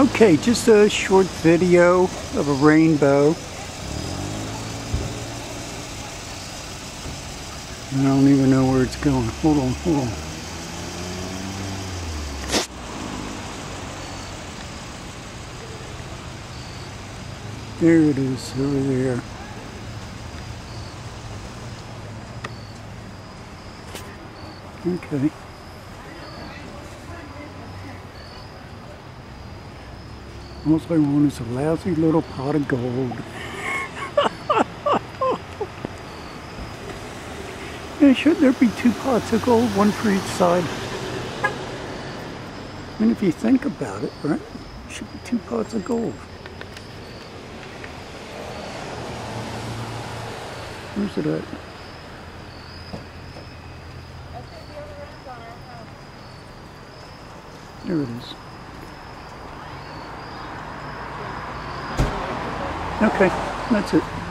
Okay, just a short video of a rainbow. I don't even know where it's going. Hold on, hold on. There it is, over there. Okay. All I want is a lousy little pot of gold. And shouldn't there be two pots of gold, one for each side? I mean, if you think about it, right? There should be two pots of gold. Where's it at? There it is. Okay, that's it.